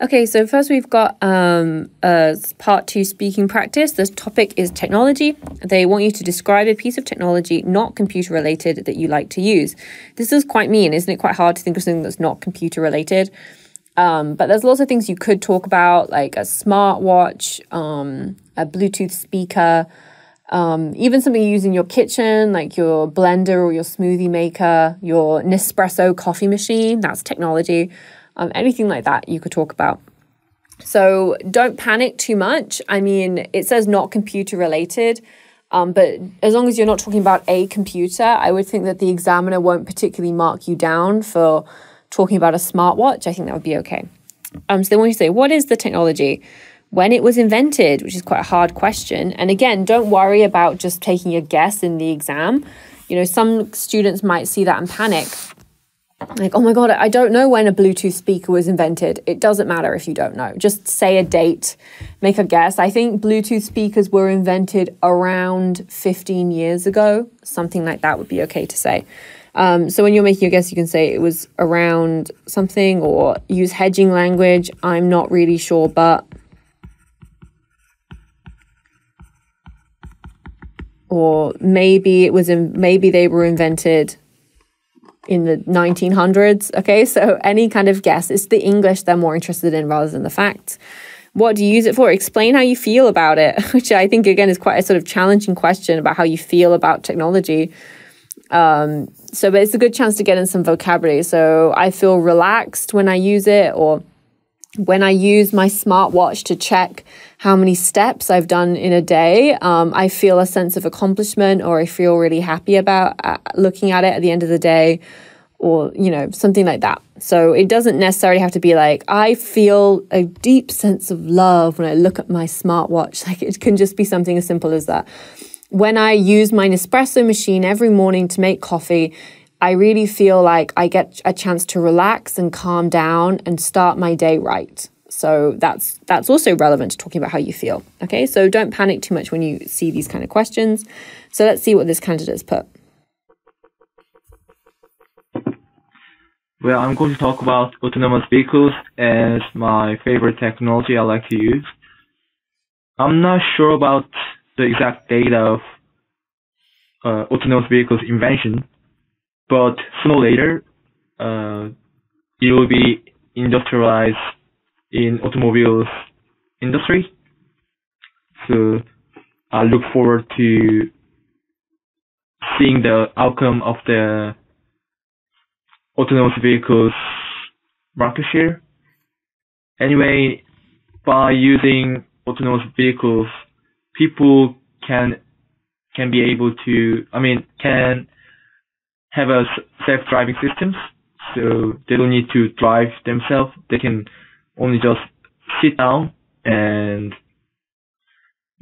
Okay, so first we've got part two, speaking practice. The topic is technology. They want you to describe a piece of technology not computer related that you like to use. This is quite mean, isn't it? Quite hard to think of something that's not computer related. But there's lots of things you could talk about, like a smartwatch, a Bluetooth speaker, even something you use in your kitchen, like your blender or your smoothie maker, your Nespresso coffee machine. That's technology. Anything like that you could talk about. So don't panic too much. I mean, it says not computer related, but as long as you're not talking about a computer, I would think that the examiner won't particularly mark you down for talking about a smartwatch. I think that would be okay. So they want you to say, what is the technology? When it was invented, which is quite a hard question. And again, don't worry about just taking a guess in the exam. You know, some students might see that and panic. Like, oh my God, I don't know when a Bluetooth speaker was invented. It doesn't matter if you don't know. Just say a date, make a guess. I think Bluetooth speakers were invented around 15 years ago. Something like that would be okay to say. So when you're making a guess, you can say it was around something or use hedging language. I'm not really sure, but... Or maybe it was in, maybe they were invented... in the 1900s, okay? So any kind of guess. It's the English they're more interested in rather than the facts. What do you use it for? Explain how you feel about it, which I think, again, is quite a sort of challenging question about how you feel about technology. But it's a good chance to get in some vocabulary. So I feel relaxed when I use it, or when I use my smartwatch to check how many steps I've done in a day, I feel a sense of accomplishment, or I feel really happy about looking at it at the end of the day, or, you know, something like that. So it doesn't necessarily have to be like, I feel a deep sense of love when I look at my smartwatch. Like, it can just be something as simple as that. When I use my Nespresso machine every morning to make coffee, I really feel like I get a chance to relax and calm down and start my day right. So that's also relevant to talking about how you feel. Okay, so don't panic too much when you see these kind of questions. So let's see what this candidate's put. Well, I'm going to talk about autonomous vehicles as my favorite technology I like to use. I'm not sure about the exact date of autonomous vehicles invention, but sooner or later, it will be industrialized in automobiles industry. So I look forward to seeing the outcome of the autonomous vehicles market share. Anyway, by using autonomous vehicles, people can be able to, can have a self-driving systems, so they don't need to drive themselves. They can only just sit down and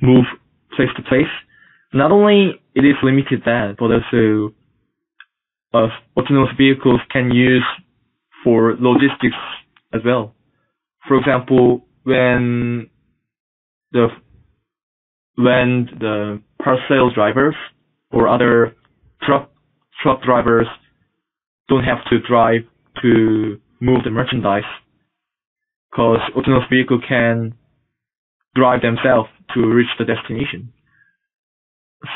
move place to place. Not only it is limited that, but also autonomous vehicles can use for logistics as well. For example, when the parcel drivers or other truck drivers don't have to drive to move the merchandise, because autonomous vehicle can drive themselves to reach the destination.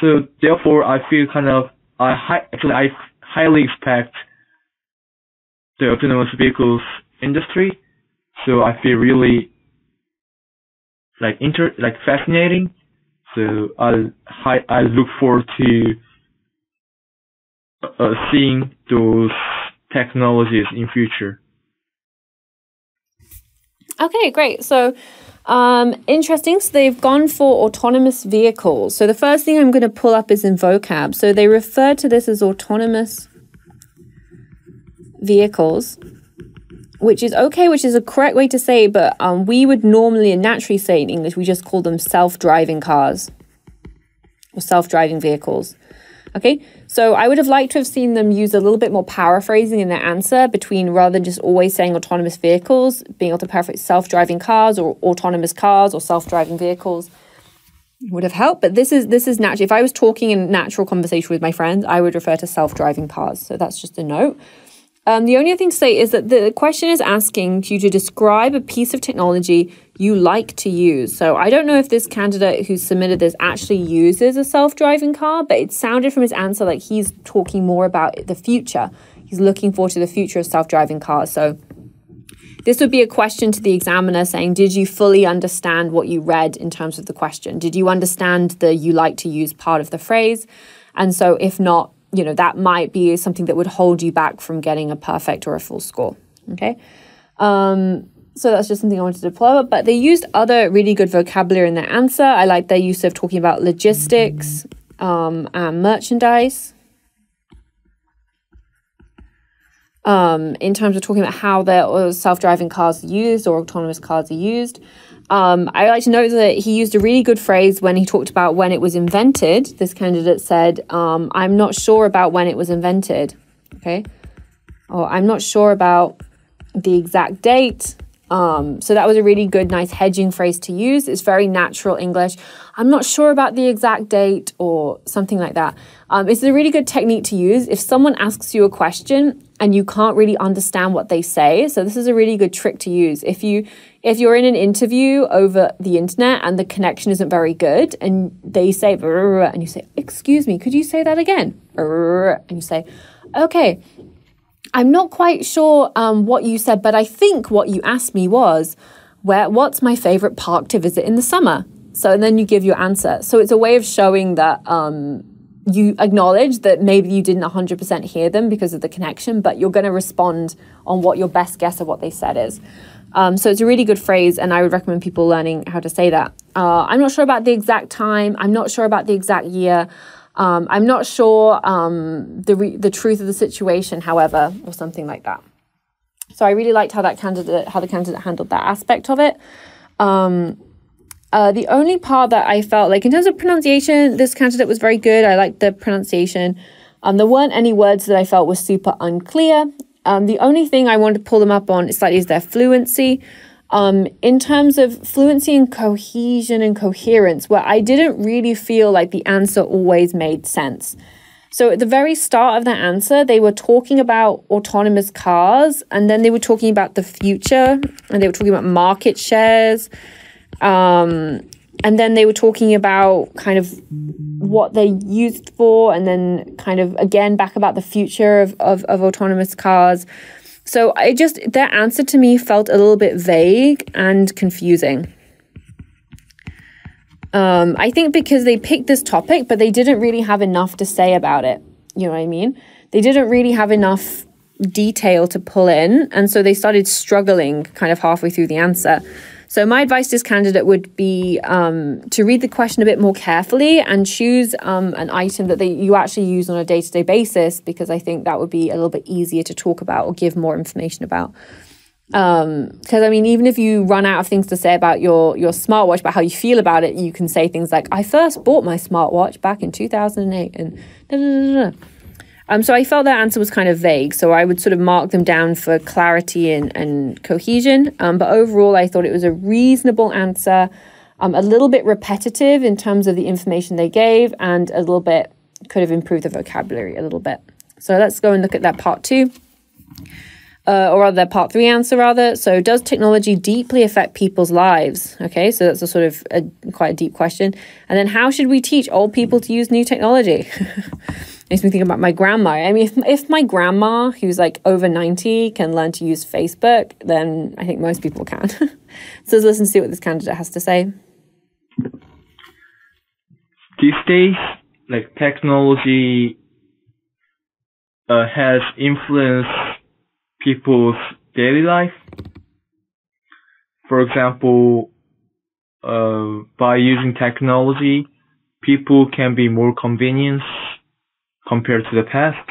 So therefore, I feel kind of, I highly expect the autonomous vehicles industry. So I feel really like fascinating. So I look forward to seeing those technologies in future. Okay, great. So interesting. So they've gone for autonomous vehicles. So the first thing I'm going to pull up is in vocab. So they refer to this as autonomous vehicles, which is okay, which is a correct way to say, but we would normally and naturally say in English, we just call them self-driving cars or self-driving vehicles. Okay, so I would have liked to have seen them use a little bit more paraphrasing in their answer between, rather than just always saying autonomous vehicles, being able to paraphrase self-driving cars or autonomous cars or self-driving vehicles. would have helped. But this is natural. If I was talking in natural conversation with my friends, I would refer to self-driving cars. So that's just a note. The only other thing to say is that the question is asking you to describe a piece of technology you like to use. So I don't know if this candidate who submitted this actually uses a self-driving car, but it sounded from his answer like he's talking more about the future. He's looking forward to the future of self-driving cars. So this would be a question to the examiner saying, did you fully understand what you read in terms of the question? Did you understand the you like to use part of the phrase? And so if not, you know, that might be something that would hold you back from getting a perfect or a full score, okay? So that's just something I wanted to pull up. But they used other really good vocabulary in their answer. I like their use of talking about logistics and merchandise. In terms of talking about how their self-driving cars are used or autonomous cars are used. I like to note that he used a really good phrase when he talked about when it was invented. This candidate said, I'm not sure about when it was invented, okay? Or I'm not sure about the exact date. So that was a really good, nice hedging phrase to use. It's very natural English. I'm not sure about the exact date or something like that. It's a really good technique to use if someone asks you a question and you can't really understand what they say. So this is a really good trick to use. If you're in an interview over the internet and the connection isn't very good and they say, and you say, excuse me, could you say that again? And you say, okay, I'm not quite sure what you said, but I think what you asked me was, what's my favorite park to visit in the summer? So and then you give your answer. So it's a way of showing that you acknowledge that maybe you didn't 100% hear them because of the connection, but you're going to respond on what your best guess of what they said is. So it's a really good phrase, and I would recommend people learning how to say that. I'm not sure about the exact time. I'm not sure about the exact year. I'm not sure the truth of the situation, however, or something like that. So I really liked how the candidate handled that aspect of it. The only part that I felt like in terms of pronunciation, this candidate was very good. I liked the pronunciation. There weren't any words that I felt were super unclear. The only thing I wanted to pull them up on slightly is their fluency. In terms of fluency and cohesion and coherence, where I didn't really feel like the answer always made sense. So at the very start of the answer, they were talking about autonomous cars, and then they were talking about the future, and they were talking about market shares. And then they were talking about kind of what they used for, and then kind of again back about the future of autonomous cars. So their answer to me felt a little bit vague and confusing. I think because they picked this topic, but they didn't really have enough to say about it. You know what I mean? They didn't really have enough detail to pull in. And so they started struggling kind of halfway through the answer. So my advice to this candidate would be to read the question a bit more carefully and choose an item that you actually use on a day-to-day basis, because I think that would be a little bit easier to talk about or give more information about. Because, I mean, even if you run out of things to say about your smartwatch, about how you feel about it, you can say things like, I first bought my smartwatch back in 2008 and da, da, da, da. So I felt that answer was kind of vague, so I would sort of mark them down for clarity and cohesion. But overall, I thought it was a reasonable answer, a little bit repetitive in terms of the information they gave, and a little bit could have improved the vocabulary a little bit. So let's go and look at that part two, or rather their part three answer rather. So does technology deeply affect people's lives? Okay, so that's a sort of quite a deep question. And then how should we teach old people to use new technology? Makes me think about my grandma. I mean, if my grandma, who's like over 90, can learn to use Facebook, then I think most people can. So let's listen to see what this candidate has to say. These days, like technology has influenced people's daily life. For example, by using technology, people can be more convenient compared to the past.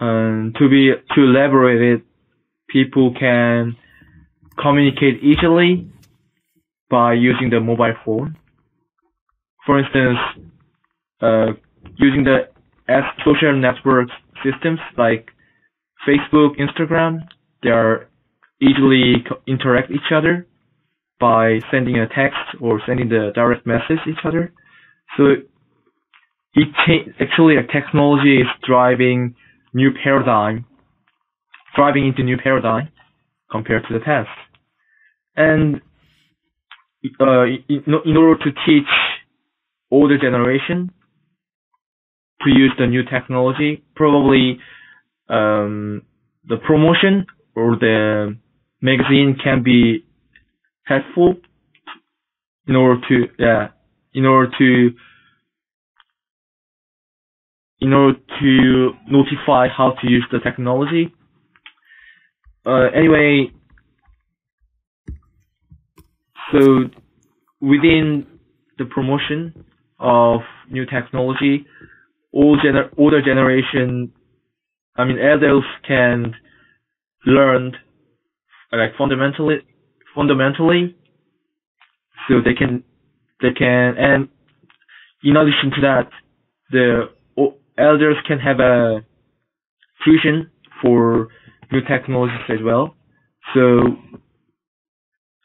To elaborate it, people can communicate easily by using the mobile phone. For instance, using the social network systems like Facebook, Instagram, they are easily interact each other. by sending a text or sending the direct message each other. So it actually like technology is driving into new paradigm compared to the past. And in order to teach older generation to use the new technology, probably the promotion or the magazine can be helpful in order to notify how to use the technology. Anyway, so within the promotion of new technology, older generation, I mean adults, can learn like fundamentally, so they can, and in addition to that, the elders can have a tuition for new technologies as well. So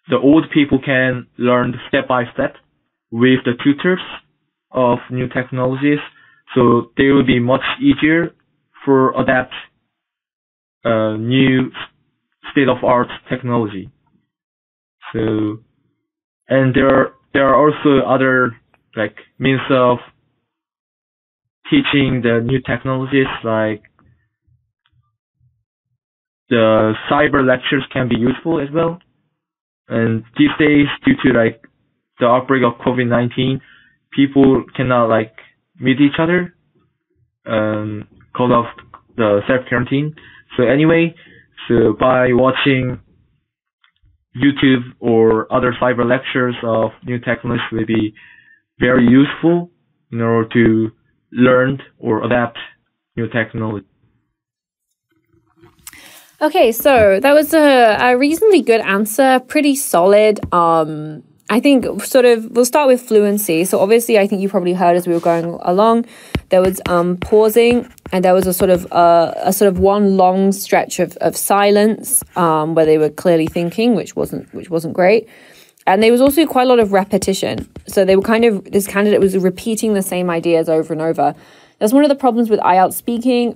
the old people can learn step by step with the tutors of new technologies. So they will be much easier for adapt new state-of-art technology. So, and there are also other like means of teaching the new technologies, like the cyber lectures can be useful as well. And these days, due to like the outbreak of COVID-19, people cannot like meet each other because of the self-quarantine. So anyway, so by watching YouTube or other cyber lectures of new technologies will be very useful in order to learn or adapt new technology. Okay, so that was a reasonably good answer, pretty solid. I think sort of we'll start with fluency. So obviously, I think you probably heard as we were going along, there was pausing, and there was a sort of one long stretch of silence where they were clearly thinking, which wasn't great. And there was also quite a lot of repetition. So they were this candidate was repeating the same ideas over and over. That's one of the problems with IELTS speaking,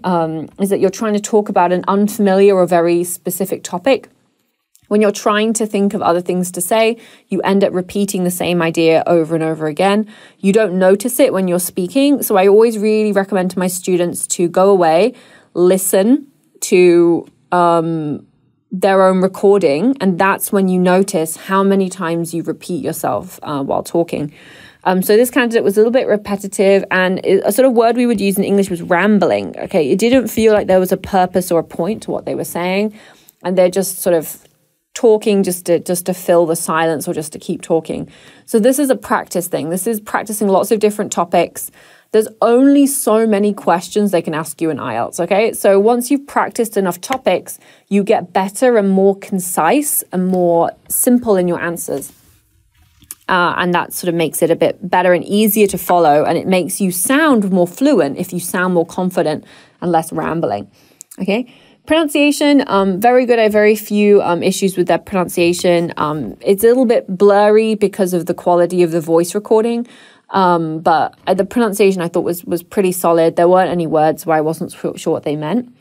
is that you're trying to talk about an unfamiliar or very specific topic. When you're trying to think of other things to say, you end up repeating the same idea over and over again. You don't notice it when you're speaking. So I always really recommend to my students to go away, listen to their own recording, and that's when you notice how many times you repeat yourself while talking. So this candidate was a little bit repetitive, and a sort of word we would use in English was rambling. Okay, it didn't feel like there was a purpose or a point to what they were saying, and they're just sort of talking just to fill the silence or just to keep talking. So this is a practice thing. This is practicing lots of different topics. There's only so many questions they can ask you in IELTS, okay? So once you've practiced enough topics, you get better and more concise and more simple in your answers. And that sort of makes it a bit better and easier to follow, and it makes you sound more fluent if you sound more confident and less rambling, okay? Pronunciation, very good. I have very few issues with their pronunciation. It's a little bit blurry because of the quality of the voice recording, but the pronunciation I thought was pretty solid. There weren't any words where I wasn't sure what they meant.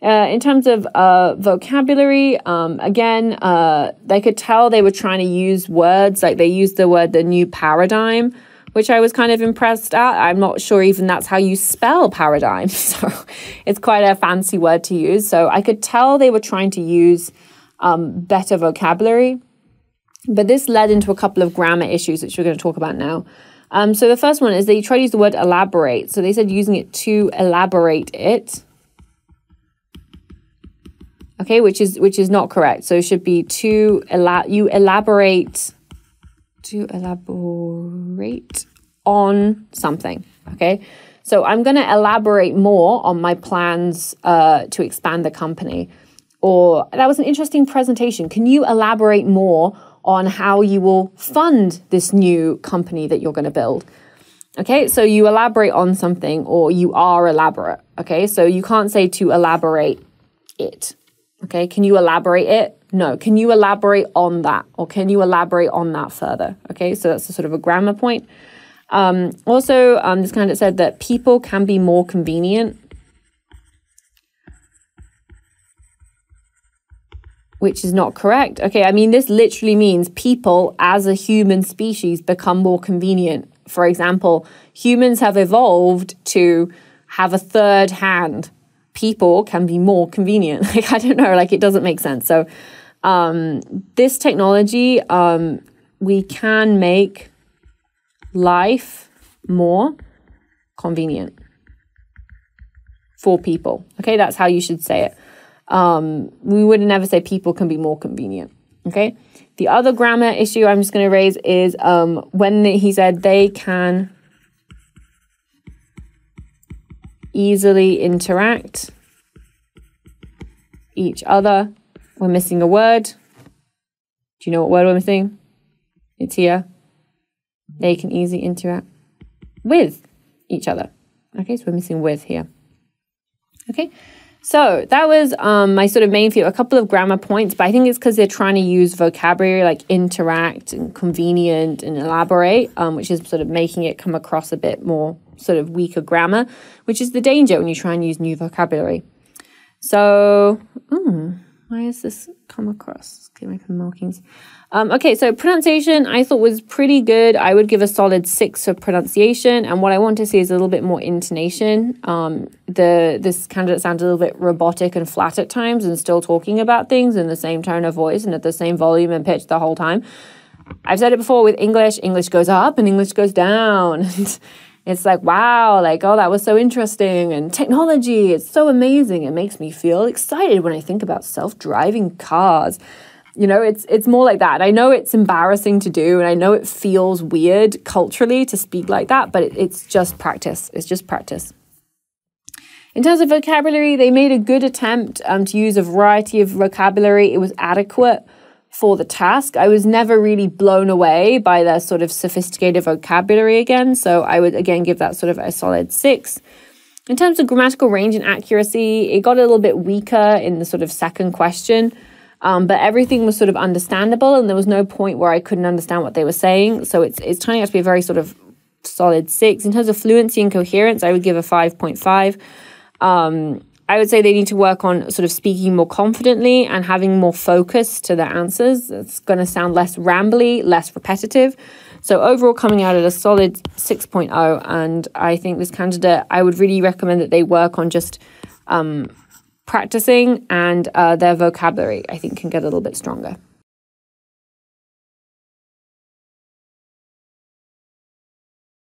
In terms of vocabulary, again, they could tell they were trying to use words. Like they used the word the new paradigm, which I was kind of impressed at. I'm not sure even that's how you spell paradigm. So it's quite a fancy word to use. So I could tell they were trying to use better vocabulary. But this led into a couple of grammar issues, which we're going to talk about now. So the first one is they tried to use the word elaborate. So they said using it to elaborate it. Okay, which is not correct. So it should be to elaborate on something. Okay, so I'm going to elaborate more on my plans to expand the company. Or that was an interesting presentation. Can you elaborate more on how you will fund this new company that you're going to build? Okay, so you elaborate on something, or you are elaborate. Okay, so you can't say to elaborate it. Okay, can you elaborate it? No. Can you elaborate on that? Or can you elaborate on that further? Okay, so that's a sort of a grammar point. This candidate said that people can be more convenient, which is not correct. Okay, I mean, this literally means people as a human species become more convenient. For example, humans have evolved to have a third hand. People can be more convenient. Like, I don't know, like, it doesn't make sense. So this technology, we can make life more convenient for people. Okay, that's how you should say it. We would never say people can be more convenient. Okay, the other grammar issue I'm just going to raise is when he said they can easily interact each other. We're missing a word. Do you know what word we're missing? It's here. They can easily interact with each other. Okay, so we're missing with here. Okay, so that was my sort of main few, a couple of grammar points, but I think it's because they're trying to use vocabulary like interact and convenient and elaborate, which is sort of making it come across a bit more sort of weaker grammar, which is the danger when you try and use new vocabulary. So, why has this come across? Give me some markings. Okay, so pronunciation I thought was pretty good. I would give a solid 6 for pronunciation, and what I want to see is a little bit more intonation. This candidate sounds a little bit robotic and flat at times, and still talking about things in the same tone of voice and at the same volume and pitch the whole time. I've said it before with English. English goes up and English goes down. It's like, wow, like, oh, that was so interesting. And technology, it's so amazing. It makes me feel excited when I think about self-driving cars. You know, it's more like that. And I know it's embarrassing to do, and I know it feels weird culturally to speak like that, but it's just practice. It's just practice. In terms of vocabulary, they made a good attempt to use a variety of vocabulary. It was adequate for the task. I was never really blown away by their sort of sophisticated vocabulary again, so I would again give that sort of a solid 6. In terms of grammatical range and accuracy, it got a little bit weaker in the sort of second question, but everything was sort of understandable, and there was no point where I couldn't understand what they were saying, so it's turning out to be a very sort of solid 6. In terms of fluency and coherence, I would give a 5.5. I would say they need to work on sort of speaking more confidently and having more focus to their answers. It's going to sound less rambly, less repetitive. So overall coming out at a solid 6.0. And I think this candidate, I would really recommend that they work on just practicing, and their vocabulary, I think, can get a little bit stronger.